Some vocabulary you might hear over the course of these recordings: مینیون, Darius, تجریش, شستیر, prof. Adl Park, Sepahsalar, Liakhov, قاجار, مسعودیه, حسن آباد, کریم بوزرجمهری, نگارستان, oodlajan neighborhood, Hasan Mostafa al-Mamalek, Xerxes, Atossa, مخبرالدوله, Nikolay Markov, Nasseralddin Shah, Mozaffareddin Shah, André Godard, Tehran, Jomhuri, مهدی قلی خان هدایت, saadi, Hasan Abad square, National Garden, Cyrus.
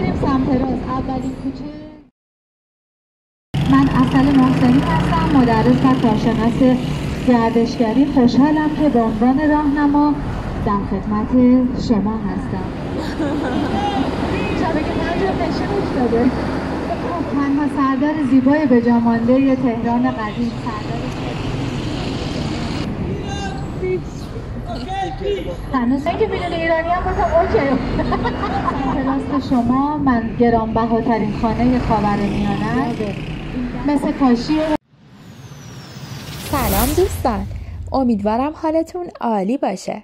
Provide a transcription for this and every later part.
بریم سمت راست، اولین کوچه. من اصل محسنی هستم، مدرس و کارشناس گردشگری. خوشحالم که به عنوان راهنما در خدمت شما هستم. شبکه پنجم نشین افتاده. تنها سردار زیبای به جامانده تهران قدیم، هنوز اینکه میدون ایرانی هم بازم اوکی. راست شما من گرانبهاترین خانه خاورمیانه مثل کاشی. سلام دوستان، امیدوارم حالتون عالی باشه.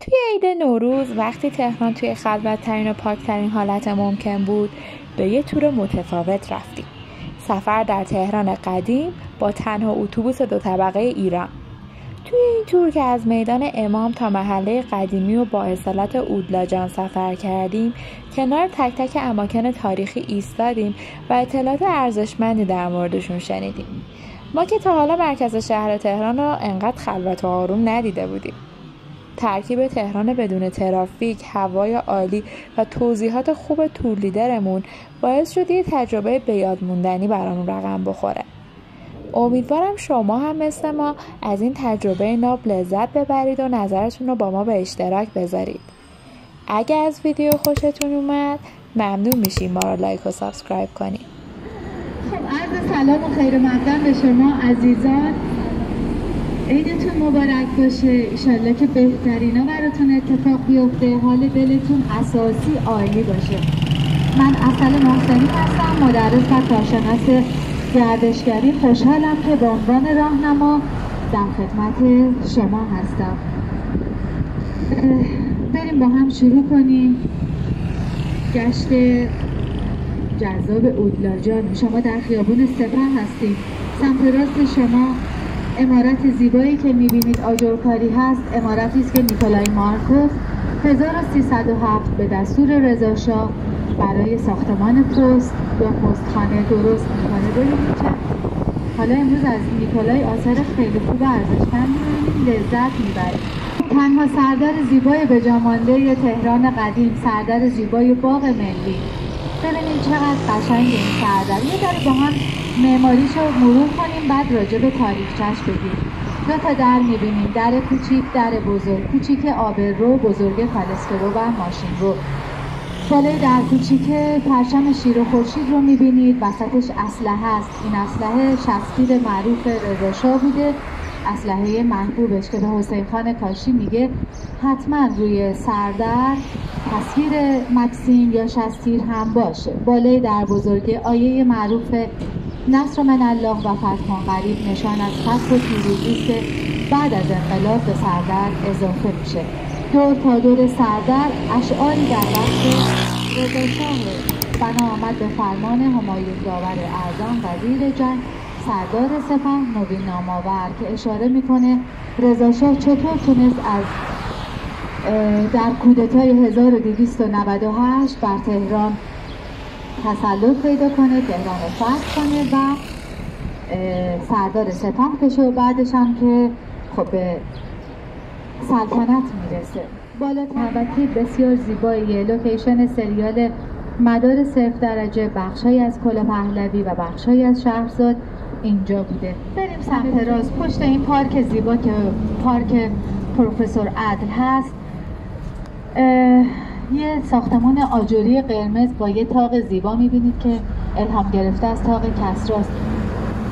توی عید نوروز وقتی تهران توی خلوت‌ترین و پاکترین حالت ممکن بود به یه تور متفاوت رفتیم. سفر در تهران قدیم با تنها اتوبوس دو طبقه ایران. توی این تور که از میدان امام تا محله قدیمی و با اصالت اودلاجان سفر کردیم، کنار تک تک اماکن تاریخی ایستادیم و اطلاعات ارزشمندی در موردشون شنیدیم. ما که تا حالا مرکز شهر تهران رو انقدر خلوت و آروم ندیده بودیم. ترکیب تهران بدون ترافیک، هوای عالی و توضیحات خوب تور لیدرمون باعث شد یه تجربه بیادموندنی برامون رقم بخوره. امیدوارم شما هم مثل ما از این تجربه ناب لذت ببرید و نظرتون رو با ما به اشتراک بذارید. اگه از ویدیو خوشتون اومد ممنون میشیم ما رو لایک و سابسکرایب کنید. خب عرض سلام و خیر مقدم به شما عزیزان. عیدتون مبارک باشه، ایشالله که بهترینا براتون اتفاق بیفته، حال دلتون اساسی عالی باشه. من اصل محسنی هستم، مدرس و کارشناس گردشگری. خوشحالم که به عنوان راهنما در خدمت شما هستم. بریم با هم شروع کنیم گشت جذاب اودلاجان. شما در خیابون سپه هستید، سمت راست شما عمارت زیبایی که می‌بینید آجرکاری هست. عمارتی است که نیکولای مارکوف 1307 به دستور رضا شاه برای ساختمان پست یا پستخانه درست می‌کنه. ببینید حالا امروز از نیکولای آثار خیلی خوب ارزشمند لذت می‌برید. تنها سردار زیبای به جامانده تهران قدیم، سردار زیبای باغ ملی. ببینید چقدر قشنگ این سردار. یه داره با هم معماریش رو مرور کنیم، بعد راجع به تاریخچه‌اش بگیم. دو تا در می‌بینیم، در کوچیک، در بزرگ. کوچیک آبرو، بزرگ فلسفه‌رو و ماشین‌رو. بالای در کوچیک پرچم شیر و خورشید رو می‌بینید، وسطش اسلحه است. این اسلحه شخصیت معروف رضا شاه بوده، اسلحه محبوبش که به حسین خان کاشی میگه حتما روی سردر تصویر مکسیم یا شستیر هم باشه. بالای در بزرگ آیه معروف نصر من الله و فتحان قریب نشان از فتح و پیروزی که بعد از انقلاب به سردر اضافه میشه. دور تا دور سردر اشعاری در وقت رضا شاه بنا آمد به فرمان همایون داور اعظم وزیر جنگ سردار سپه نوین نام‌آور، که اشاره میکنه رضا شاه چطور تونست از در کودتای 1298 بر تهران تسلط پیدا کنه، تهران رو فتح کنه و سردار سپه بشه و بعدش هم که خب به سلطنت میرسه. بالا تربتی بسیار زیباییه. لوکیشن سریال مدار 0 درجه، بخشای از کل پهلوی و بخشای از شهرزاد اینجا بوده. بریم سمت راست پشت این پارک زیبا که پارک پروفسور عدل هست. یه ساختمان آجری قرمز با یه تاق زیبا می‌بینید که الهام گرفته از تاق کسراست.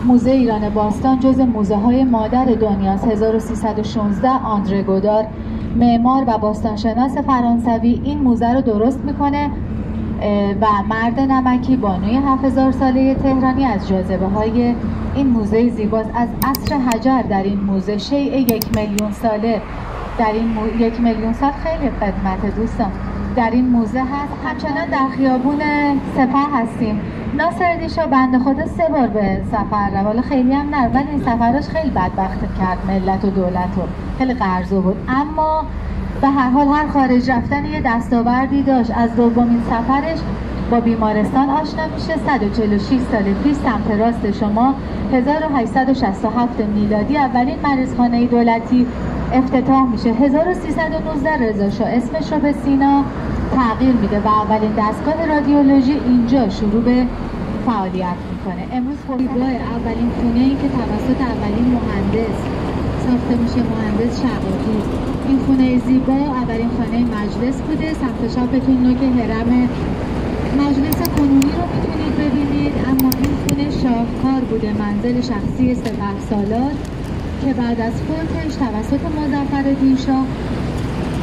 موزه ایران باستان جز موزه‌های مادر دنیاست. 1316 آندره گودار، معمار و باستانشناس فرانسوی، این موزه رو درست می‌کنه و مرد نمکی بانوی 7000 ساله تهرانی از جاذبه‌های این موزه زیباست. از عصر حجر در این موزه شیء 1 میلیون ساله در این 1 میلیون سال خیلی خدمت دوستان در این موزه هست. همچنان در خیابون سپه هستیم. ناصرالدین شاه بنده خدا 3 بار به سفر رفت، حالا خیلی هم نه، ولی این سفرش خیلی بدبخت کرد ملت و دولت رو، خیلی قرضه بود، اما به هر حال هر خارج رفتن یه دستاوردی داشت. از دومین سفرش با بیمارستان آشنا میشه. 146 سال پیش سمت راست شما 1867 میلادی اولین مریضخانه دولتی افتتاح میشه. 1319 رضا شاه اسمش رو به سینا تغییر میده و اولین دستگاه رادیولوژی اینجا شروع به فعالیت میکنه. امروز خوبیگاه اولین خونه ای که توسط اولین مهندس ساخته میشه، مهندس شقاقی. این خونه زیبا اولین خانه مجلس بوده. سمت چپتون نوک حرم مجلس کنونی رو میتونید ببینید، اما این خونه شاهکار بوده، منزل شخصی سپهسالار که بعد از فوتش توسط مظفرالدین شاه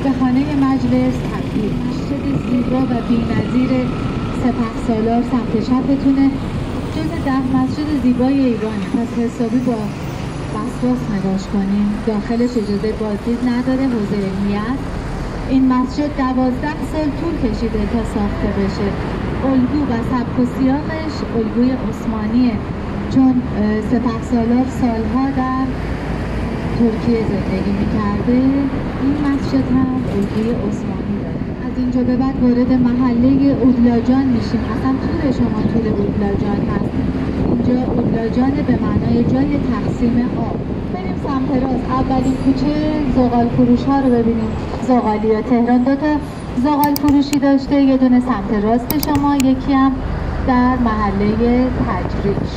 به خانه مجلس تبدیل مسجد زیبا و بی‌نظیر سپهسالار سمت چپتونه، جز 10 مسجد زیبای ایرانه. پس حسابی با وسواس نگاش کنیم، داخلش اجازه بازدید نداره، حوزه علمیه. این مسجد 12 سال طول کشیده تا ساخته بشه. الگو و سبک و سیاقش الگوی عثمانیه، چون سپهسالار سالها در ترکیه زندگی میکرده. این مسجد هم الگوی عثمانی داره. از اینجا به بعد وارد محله اودلاجان میشیم. اصلا طول شما طول اودلاجان هست. اینجا اودلاجان به معنای جای تقسیم آب. بریم سمت راست، اولین کوچه زغال فروش ها رو ببینیم. زغالی ها تهران دو تا زغال فروشی داشته، یه دونه سمت راست شما، یکی هم در محله تجریش.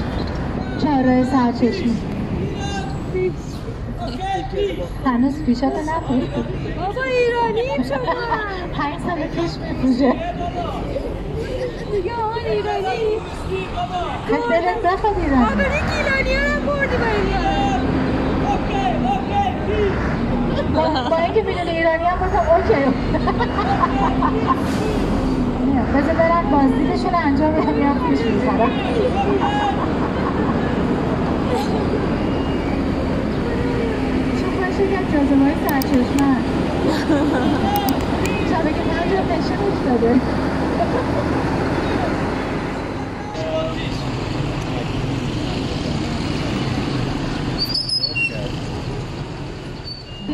چهارراه سرچشمه هنوز پیشاتو نپوشید بابا، ایرانیم شما. 5 سال پیش میپوشه دیگه. آن ایرانیم خب دلت نخواد ایرانی. آبا گیلانی ها رو بردی با ایرانی. با اینکه بیدون ایرانی هم بازم اوکی بذار برن بازدیدشون انجام بدم، یا پیش میزنم. چون خوشی یک جازمه های سرچشمه هست، شبه که من جا نشون افتاده.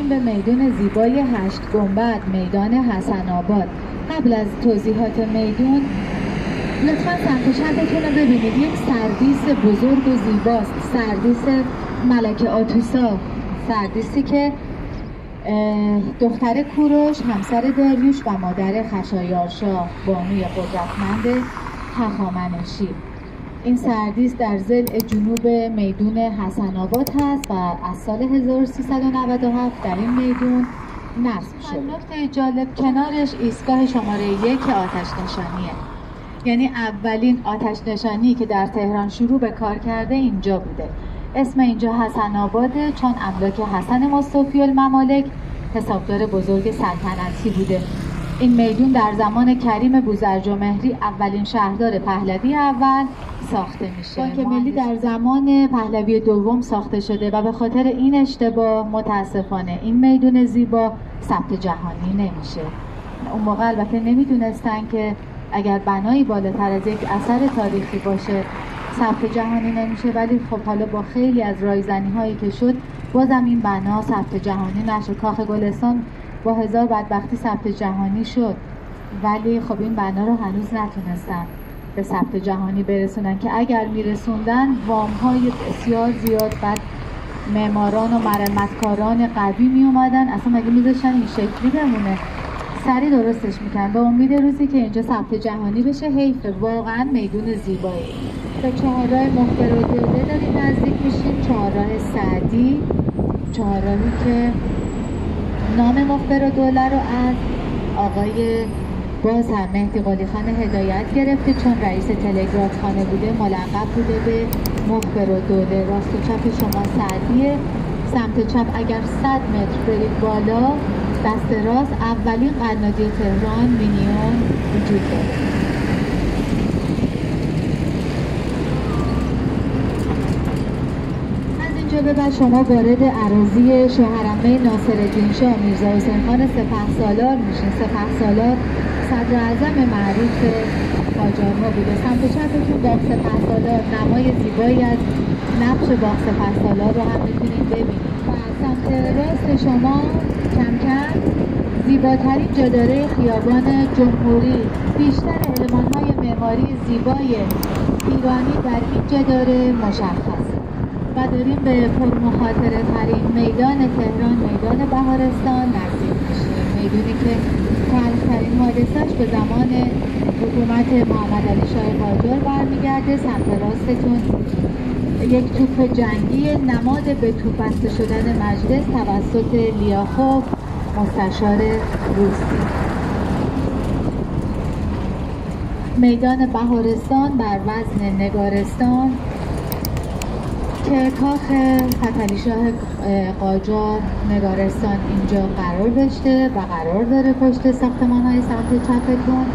به میدان زیبای 8 گنبد، میدان حسن آباد. قبل از توضیحات میدان لطفا سمت چپتون رو ببینید، یک سردیس بزرگ و زیباست، سردیس ملکه آتوسا، سردیسی که دختر کوروش همسر داریوش و مادر خشایارشا بانوی قدرتمند هخامنشی. این سردیس در ضلع جنوب میدون حسن آباد هست و از سال 1397 در این میدون نصب شد. نکته جالب کنارش ایستگاه شماره 1 آتش نشانیه، یعنی اولین آتش نشانی که در تهران شروع به کار کرده اینجا بوده. اسم اینجا حسن آباده چون املاک حسن مصطفی الممالک حسابدار بزرگ سلطنتی بوده. این میدون در زمان کریم بوزرجمهری اولین شهردار پهلوی اول ساخته میشه. بانک ملی در زمان پهلوی دوم ساخته شده و به خاطر این اشتباه متاسفانه این میدون زیبا ثبت جهانی نمیشه. اون موقع البته نمیدونستن که اگر بنایی بالاتر از یک اثر تاریخی باشه ثبت جهانی نمیشه، ولی خب حالا با خیلی از رایزنی هایی که شد بازم این بنا ثبت جهانی نشد. کاخ گلستان با 1000 بدبختی ثبت جهانی شد، ولی خب این بنا رو هنوز نتونستن به ثبت جهانی برسونن، که اگر میرسوندن وام های بسیار زیاد و معماران و مرمتکاران قوی میومدن. اصلا مگه میذاشتن این شکلی بمونه؟ سری درستش میکنن به امید روزی که اینجا ثبت جهانی بشه. حیفه، واقعا میدون زیبایی. به چهارراه مخبر و دیوله دارید نزدیک میشید، چهارراه سعدی، چهارراهی که نام مخبرالدوله رو از آقای باز هم مهدی قلی خان هدایت گرفته، چون رئیس تلگرافخانه بوده ملقب بوده به مخبرالدوله. راست و چپ شما سعدیه، سمت چپ اگر 100 متر برید بالا دست راست اولین قنادی تهران مینیون وجود داره. به بعد شما وارد اراضی شوهرمه ناصرالدین شاه میرزا حسین خان سپهسالار میشین. سپهسالار صدراعظم معروف قاجارها بوده. سمت چپتون باغ سپهسالار، نمای زیبایی از نقش باغ سپهسالار رو هم میتونید ببینید. و سمت راست شما کم کم زیباترین جاداره خیابان جمهوری، بیشتر المان‌های معماری زیبای ایرانی در این جاداره مشخصه. و داریم به پرمخاطره ترین میدان تهران، میدان بهارستان نزدیک میشیم. میدونی که تلخ‌ترین حادثه‌اش به زمان حکومت محمد علی شاه قاجار برمیگرده. سمت راستتون یک توپ جنگی نماد به توپ بسته شدن مجلس توسط لیاخوف مستشار روسی. میدان بهارستان بر وزن نگارستان که کاخ فتحعلی شاه قاجار نگارستان اینجا قرار داشته و قرار داره پشت ساختمان‌های سمت چپتون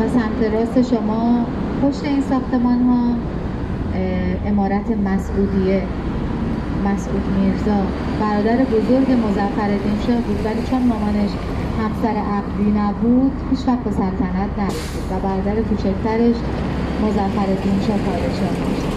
و سمت راست شما. پشت این ساختمان‌ها عمارت مسعودیه، مسعود میرزا برادر بزرگ مظفرالدین شاه بود، ولی چون مامانش همسر عقدی نبود هیچ وقت به سلطنت نرسید و برادر کوچکترش مظفرالدین شاه پادشاه شد.